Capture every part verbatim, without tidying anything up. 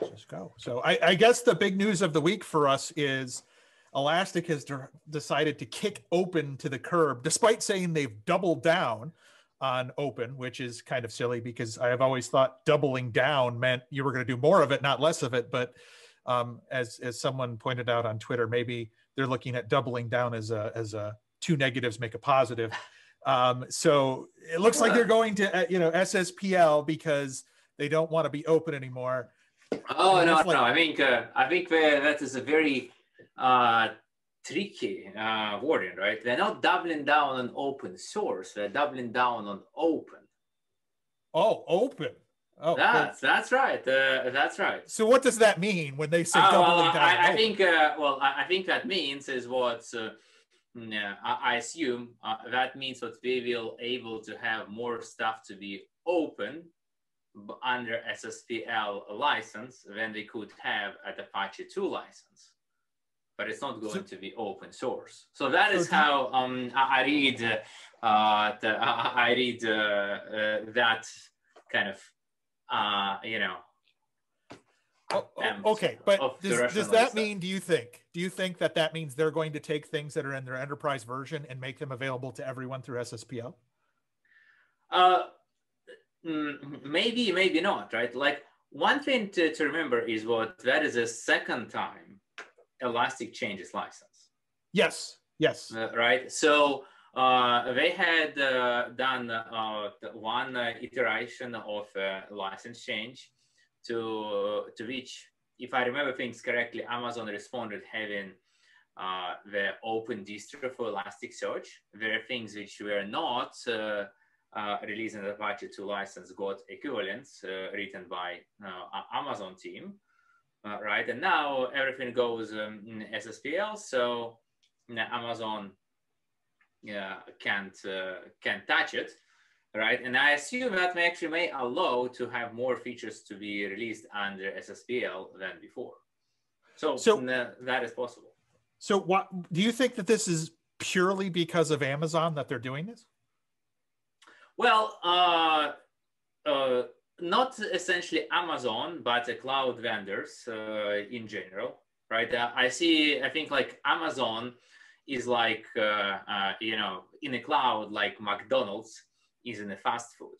Let's just go. So I, I guess the big news of the week for us is Elastic has de- decided to kick open to the curb, despite saying they've doubled down on open, which is kind of silly because I have always thought doubling down meant you were going to do more of it, not less of it. But um, as as someone pointed out on Twitter, maybe they're looking at doubling down as a as a two negatives make a positive. Um, so it looks like they're going to you know S S P L because they don't want to be open anymore. Oh and no, like, no! I think uh, I think that is a very uh, tricky uh, wording, right? They're not doubling down on open source; they're doubling down on open. Oh, open! Oh, that's cool. that's right. Uh, that's right. So, what does that mean when they say uh, doubling well, down? I, I think uh, well, I, I think that means is what uh, I assume uh, that means what we will able to have more stuff to be open under S S P L license than they could have at Apache two license, but it's not going so, to be open source. So that is okay. how um, I read uh, the, I read uh, uh, that kind of uh, you know. Oh, okay, but does, does that stuff. mean? Do you think? Do you think that that means they're going to take things that are in their enterprise version and make them available to everyone through S S P L? Uh. Maybe, maybe not, right? Like one thing to, to remember is what that is the second time Elastic changes license. Yes, yes. Uh, right. So uh, they had uh, done uh, one uh, iteration of uh, license change to, to which, if I remember things correctly, Amazon responded having uh, the Open Distro for Elasticsearch. There are things which were not uh, Uh, releasing the Apache two license got equivalents uh, written by uh, Amazon team, uh, right? And now everything goes um, in S S P L, so you know, Amazon uh, can't uh, can't touch it, right? And I assume that may actually may allow to have more features to be released under S S P L than before. So, so n- that is possible. So, what do you think that this is purely because of Amazon that they're doing this? Well, uh, uh, not essentially Amazon, but uh, cloud vendors uh, in general, right? Uh, I see, I think like Amazon is like, uh, uh, you know, in the cloud, like McDonald's is in the fast food,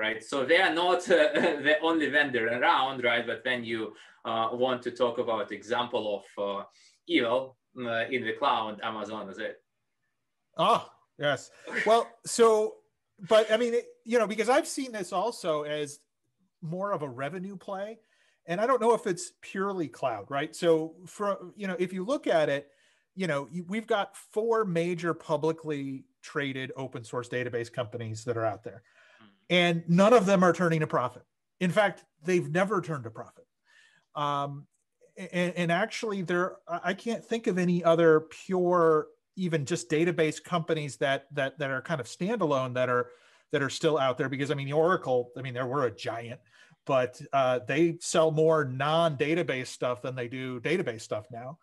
right? So they are not uh, the only vendor around, right? But when you uh, want to talk about example of uh, evil uh, in the cloud, Amazon is it. Oh, yes. Well, so... But I mean, it, you know, because I've seen this also as more of a revenue play, and I don't know if it's purely cloud, right? So for, you know, if you look at it, you know, we've got four major publicly traded open source database companies that are out there, and none of them are turning a profit. In fact, they've never turned a profit. Um, and, and actually there, I can't think of any other pure even just database companies that that that are kind of standalone that are that are still out there, because I mean Oracle, I mean they were a giant, but uh, they sell more non-database stuff than they do database stuff now.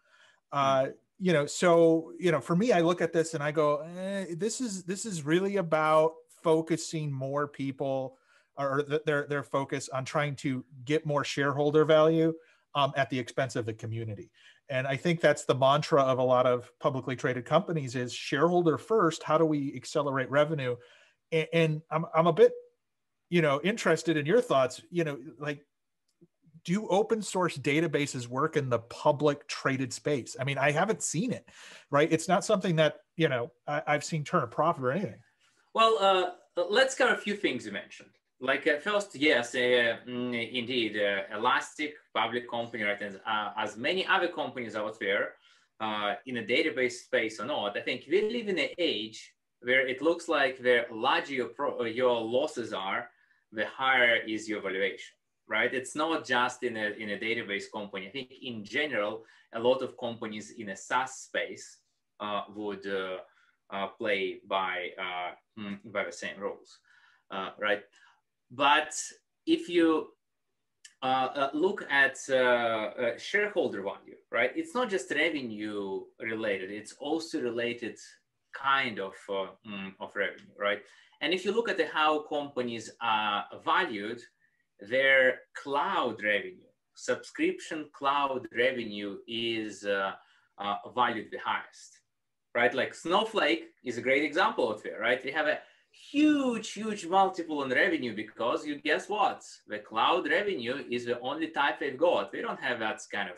Uh, you know, so you know, for me, I look at this and I go, eh, this is this is really about focusing more people, or th- their their focus on trying to get more shareholder value um, at the expense of the community. And I think that's the mantra of a lot of publicly traded companies is shareholder first. How do we accelerate revenue? And, and I'm I'm a bit, you know, interested in your thoughts. You know, like, do open source databases work in the public traded space? I mean, I haven't seen it, right? It's not something that, you know, I, I've seen turn a profit or anything. Well, uh, let's cover a few things you mentioned. Like uh, first, yes, uh, indeed, uh, Elastic, public company, right? And uh, as many other companies out there uh, in the database space or not, I think we live in an age where it looks like the larger your, pro- your losses are, the higher is your valuation, right? It's not just in a, in a database company. I think in general, a lot of companies in a SaaS space uh, would uh, uh, play by, uh, by the same rules, uh, right? But if you uh, uh, look at uh, uh, shareholder value, right? It's not just revenue related; it's also related kind of uh, mm, of revenue, right? And if you look at the, how companies are valued, their cloud revenue, subscription cloud revenue is uh, uh, valued the highest, right? Like Snowflake is a great example of it, right? We have a huge, huge multiple on revenue because you guess what? The cloud revenue is the only type they've got. They don't have that kind of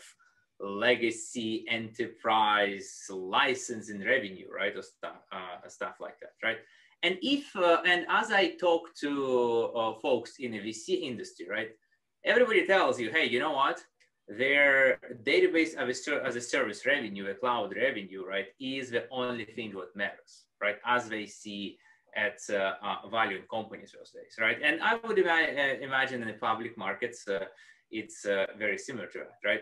legacy enterprise licensing revenue, right? Or stuff, uh, stuff like that, right? And if, uh, and as I talk to uh, folks in the V C industry, right? Everybody tells you, hey, you know what? Their database as a service revenue, a cloud revenue, right? Is the only thing that matters, right? As they see at uh, uh, value in companies those days, right? And I would ima- imagine in the public markets, uh, it's uh, very similar to that, right?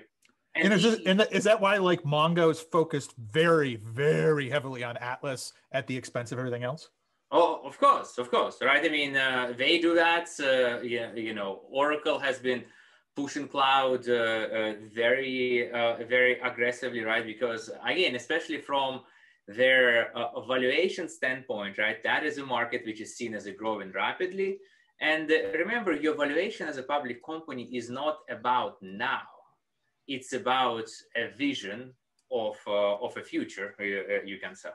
And, and, is, this, and is that why like Mongo's focused very, very heavily on Atlas at the expense of everything else? Oh, of course, of course, right? I mean, uh, they do that. Uh, yeah, you know, Oracle has been pushing cloud uh, uh, very, uh, very aggressively, right? Because again, especially from their uh, valuation standpoint, right? That is a market which is seen as a growing rapidly. And uh, remember, your valuation as a public company is not about now. It's about a vision of uh, of a future you, uh, you can sell,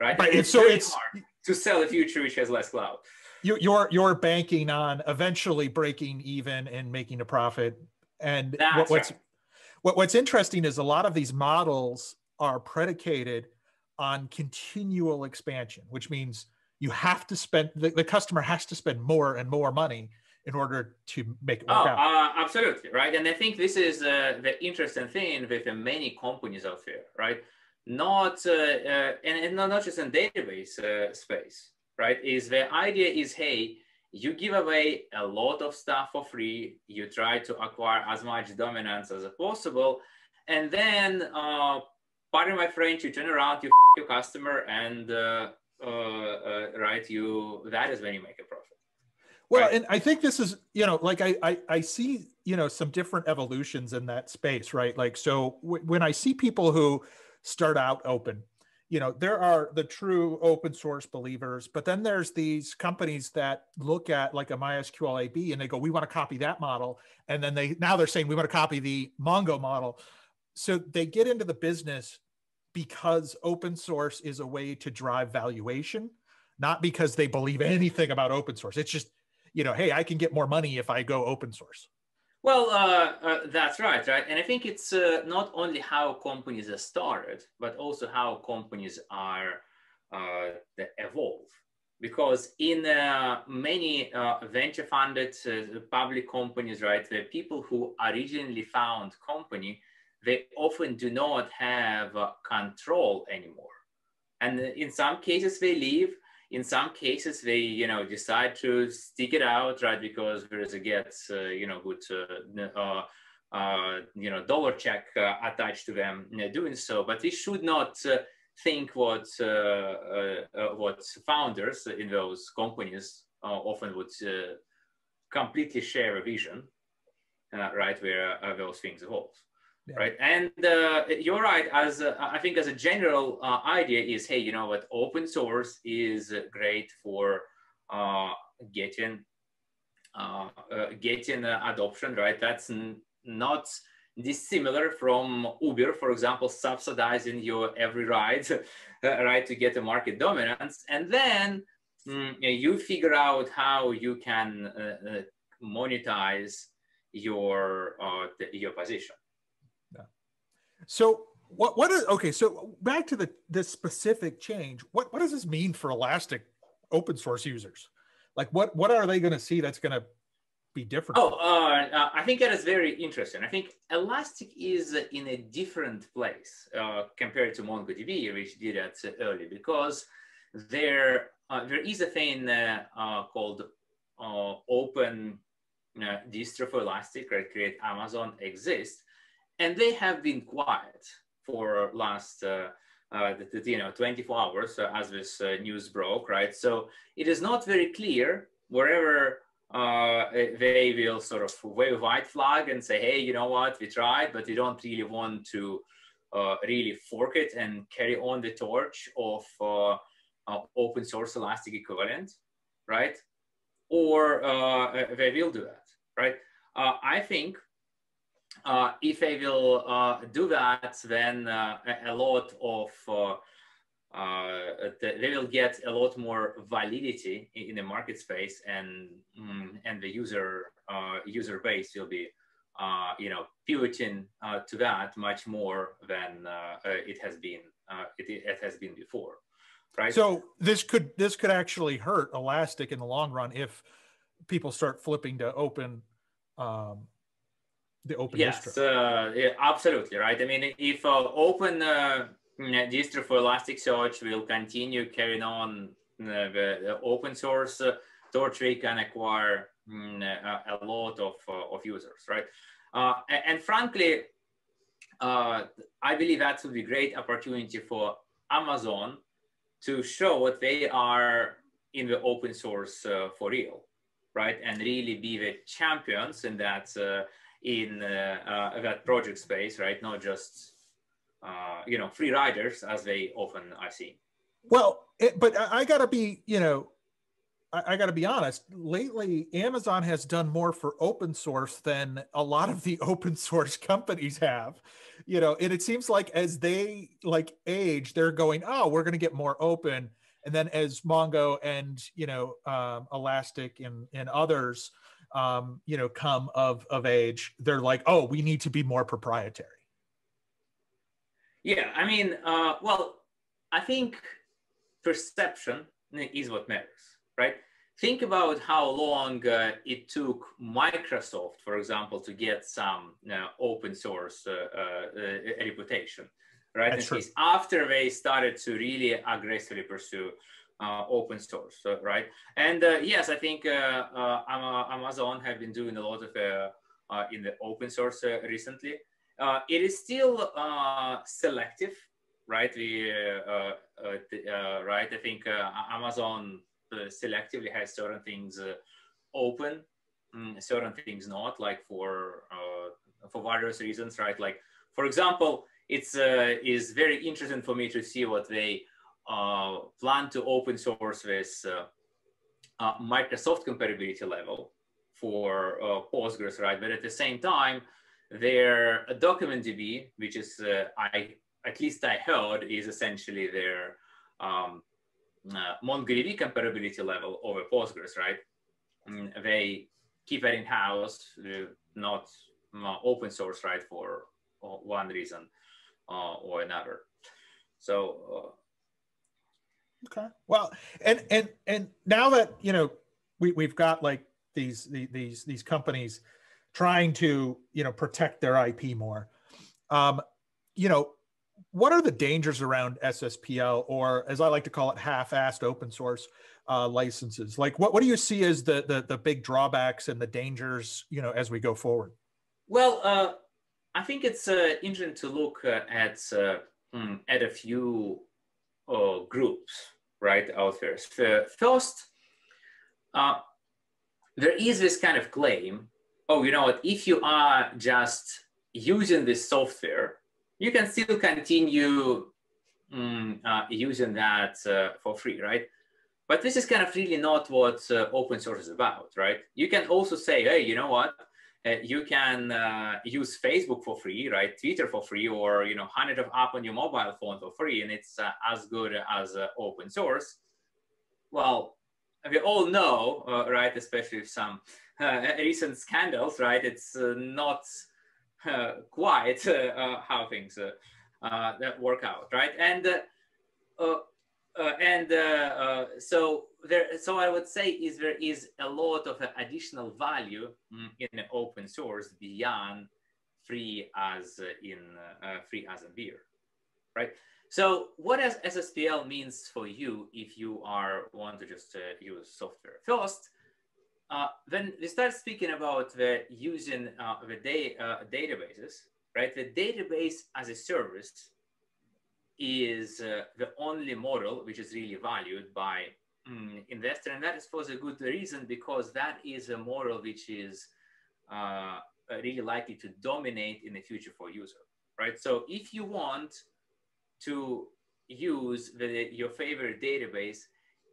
right? Right. It's so it's hard to sell a future which has less cloud. You, you're you're banking on eventually breaking even and making a profit. And what, what's right. what, what's interesting is a lot of these models are predicated on continual expansion, which means you have to spend the, the customer has to spend more and more money in order to make it work oh, out. Uh, absolutely, right? And I think this is uh, the interesting thing with uh, many companies out there, right? Not, uh, uh, and, and not just in database uh, space, right? Is the idea is, hey, you give away a lot of stuff for free, you try to acquire as much dominance as possible, and then, uh, pardon my French, you turn around, you f your customer, and, uh, uh, uh, right, you, that is when you make a profit. Well, right. And I think this is, you know, like I, I, I see, you know, some different evolutions in that space, right? Like, so w when I see people who start out open, you know, there are the true open source believers, but then there's these companies that look at like a MySQL A B and they go, we want to copy that model. And then they, now they're saying we want to copy the Mongo model. So they get into the business because open source is a way to drive valuation, not because they believe anything about open source. It's just, you know, hey, I can get more money if I go open source. Well, uh, uh, that's right, right? And I think it's uh, not only how companies are started, but also how companies are uh, evolve. Because in uh, many uh, venture-funded uh, public companies, right, the people who originally found company, they often do not have uh, control anymore. And in some cases, they leave. In some cases, they, you know, decide to stick it out, right? Because there is a get, uh, you know, good, uh, uh, uh, you know, dollar check uh, attached to them uh, doing so. But we should not uh, think what uh, uh, uh, what founders in those companies uh, often would uh, completely share a vision, uh, right? Where uh, those things evolve, yeah. Right? And uh, you're right. As uh, I think, as a general uh, idea is, hey, you know what? Open source is great for uh, getting uh, uh, getting uh, adoption, right? That's not dissimilar from Uber, for example, subsidizing your every ride, right, to get a market dominance, and then mm, you figure out how you can uh, uh, monetize your uh, your position. So what, what is, okay, so back to the, the specific change, what, what does this mean for Elastic open source users? Like what, what are they gonna see that's gonna be different? Oh, uh, I think that is very interesting. I think Elastic is in a different place uh, compared to MongoDB, which did that early, because there, uh, there is a thing uh, uh, called uh, Open uh, Distro for Elastic, right? Create Amazon exists. And they have been quiet for last, uh, uh, you know, twenty-four hours uh, as this uh, news broke, right? So it is not very clear wherever uh, they will sort of wave a white flag and say, hey, you know what, we tried, but we don't really want to uh, really fork it and carry on the torch of uh, uh, open source Elastic equivalent, right? Or uh, they will do that, right? Uh, I think Uh, if I will uh, do that, then uh, a lot of uh, uh, they will get a lot more validity in the market space, and and the user uh, user base will be uh, you know pivoting uh, to that much more than uh, it has been uh, it, it has been before, right? So this could this could actually hurt Elastic in the long run if people start flipping to open. Um, The open yes, distro. Uh, yeah, absolutely right. I mean, if uh, open uh, distro for Elasticsearch will continue carrying on uh, the, the open source, uh, Tortree can acquire um, a, a lot of uh, of users, right? Uh, and, and frankly, uh, I believe that would be a great opportunity for Amazon to show what they are in the open source uh, for real, right? And really be the champions in that. Uh, in uh, uh, that project space, right? Not just, uh, you know, free riders as they often are seen. Well, it, but I, I gotta be, you know, I, I gotta be honest, lately, Amazon has done more for open source than a lot of the open source companies have, you know, and it seems like as they like age, they're going, oh, we're gonna get more open. And then as Mongo and, you know, um, Elastic and, and others, um, you know, come of, of age, they're like, oh, we need to be more proprietary. Yeah, I mean, uh, well, I think perception is what matters, right? Think about how long uh, it took Microsoft, for example, to get some uh, open source uh, uh, uh, reputation, right? That's true. After they started to really aggressively pursue Uh, open source, uh, right? And uh, yes, I think uh, uh, Amazon have been doing a lot of uh, uh, in the open source uh, recently. Uh, it is still uh, selective, right? We, uh, uh, uh, right? I think uh, Amazon uh, selectively has certain things uh, open, mm, certain things not, like for uh, for various reasons, right? Like, for example, it's uh, is very interesting for me to see what they Uh, plan to open source this uh, uh, Microsoft compatibility level for uh, Postgres, right? But at the same time, their DocumentDB, which is, uh, I at least I heard, is essentially their um, uh, MongoDB compatibility level over Postgres, right? And they keep it in-house, not uh, open source, right, for one reason uh, or another. So, uh, okay. Well, and and and now that you know we we've got like these these these companies trying to you know protect their I P more, um, you know, what are the dangers around S S P L, or as I like to call it, half-assed open source uh, licenses? Like, what what do you see as the the the big drawbacks and the dangers you know as we go forward? Well, uh, I think it's uh, interesting to look uh, at uh, at a few. Uh, groups, right, out there. So first, uh, there is this kind of claim, oh, you know what, if you are just using this software, you can still continue um, uh, using that uh, for free, right? But this is kind of really not what uh, open source is about, right? You can also say, hey, you know what, uh, you can uh, use Facebook for free, right? Twitter for free, or you know, hundred of apps on your mobile phone for free, and it's uh, as good as uh, open source. Well, we all know, uh, right? Especially with some uh, recent scandals, right? It's uh, not uh, quite uh, uh, how things uh, uh, that work out, right? And uh, uh, uh, and uh, uh, so. There, so I would say is there is a lot of additional value in open source beyond free as in uh, free as in beer, right? So what does S S P L means for you if you are want to just uh, use software? First, uh, when we start speaking about the using uh, the day, uh, databases, right? The database as a service is uh, the only model which is really valued by investor, and that is for a good reason, because that is a model which is uh, really likely to dominate in the future for user, right? So if you want to use the, your favorite database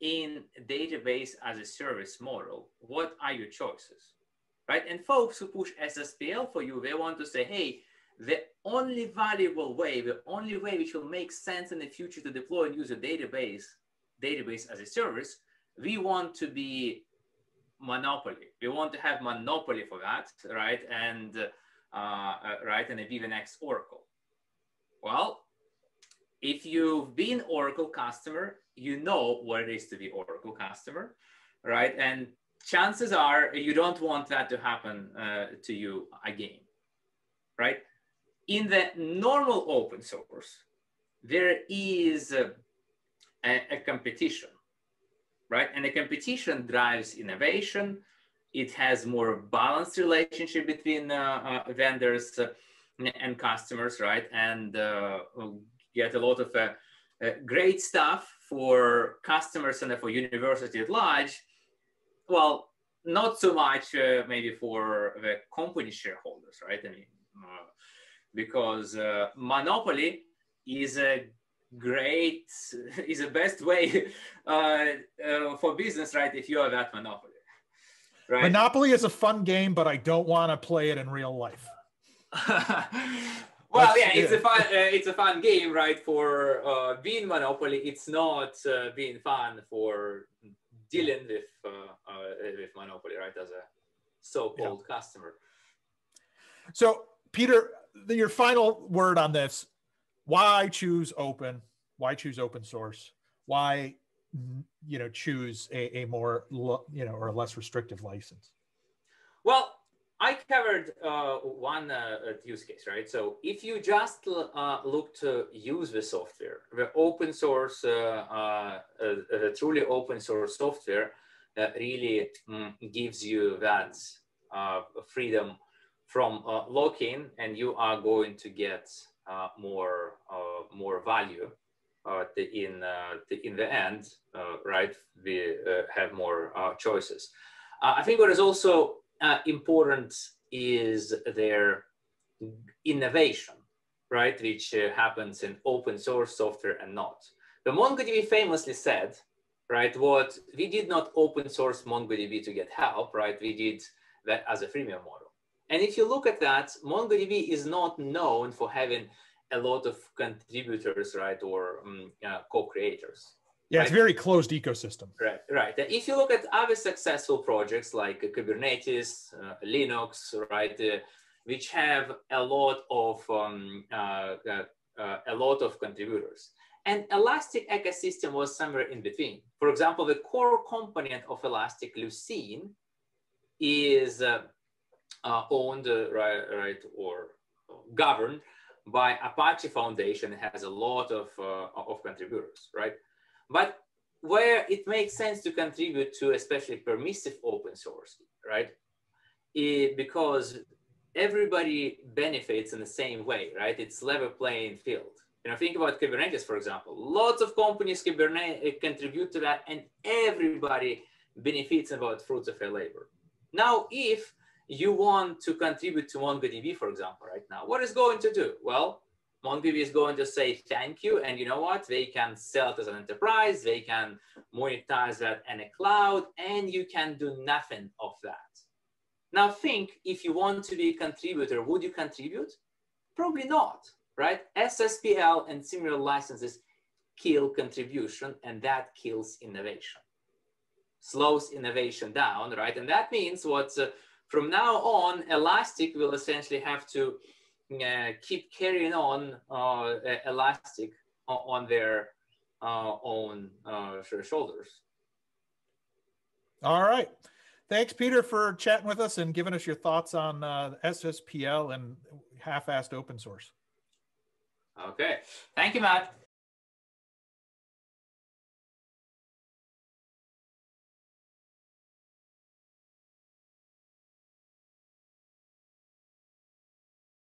in database as a service model, what are your choices, right? And folks who push S S P L for you, they want to say, hey, the only valuable way, the only way which will make sense in the future to deploy and use a database, database as a service, we want to be monopoly. We want to have monopoly for that, right? And uh, uh, right, and be the next Oracle. Well, if you've been Oracle customer, you know what it is to be Oracle customer, right? And chances are you don't want that to happen uh, to you again, right? In the normal open source, there is a, a, a competition, right? And the competition drives innovation. It has more balanced relationship between uh, uh, vendors uh, and customers, right? And uh, get a lot of uh, uh, great stuff for customers and for university at large. Well, not so much uh, maybe for the company shareholders, right? I mean, uh, because uh, monopoly is a great, is the best way uh, uh, for business, right? If you are that monopoly, right? Monopoly is a fun game, but I don't want to play it in real life. Well, That's, yeah, it's yeah. a fun, uh, it's a fun game, right? For uh, being monopoly, it's not uh, being fun for dealing with uh, uh, with monopoly, right? As a so-called yeah. customer. So, Peter, the, your final word on this. Why choose open? Why choose open source? Why, you know, choose a, a more, you know, or a less restrictive license? Well, I covered uh, one uh, use case, right? So if you just uh, look to use the software, the open source, uh, uh, uh, the truly open source software that really mm, gives you that uh, freedom from uh, lock-in, and you are going to get Uh, more uh, more value uh, in uh, in the end, uh, right? We uh, have more uh, choices. Uh, I think what is also uh, important is their innovation, right? Which uh, happens in open source software and not. The MongoDB famously said, right? What we did not open source MongoDB to get help, right? We did that as a freemium model. And if you look at that, MongoDB is not known for having a lot of contributors, right, or um, uh, co-creators. Yeah, right? It's a very closed ecosystem. Right, right. If you look at other successful projects like Kubernetes, uh, Linux, right, uh, which have a lot of um, uh, uh, uh, a lot of contributors, and Elastic ecosystem was somewhere in between. For example, the core component of Elastic, Lucene, is uh, Uh, owned, uh, right, right, or governed by Apache Foundation. It has a lot of, uh, of contributors, right? But where it makes sense to contribute to especially permissive open source, right? It, because everybody benefits in the same way, right? It's level playing field. You know, think about Kubernetes, for example. Lots of companies Kubernetes contribute to that, and everybody benefits about fruits of their labor. Now, if you want to contribute to MongoDB, for example, right now, what is going to do? Well, MongoDB is going to say thank you, and you know what? They can sell it as an enterprise, they can monetize that in a cloud, and you can do nothing of that. Now think, if you want to be a contributor, would you contribute? Probably not, right? S S P L and similar licenses kill contribution, and that kills innovation. Slows innovation down, right? And that means what's uh, from now on, Elastic will essentially have to uh, keep carrying on uh, Elastic on their uh, own uh, shoulders. All right. Thanks, Peter, for chatting with us and giving us your thoughts on uh, S S P L and half-assed open source. Okay. Thank you, Matt.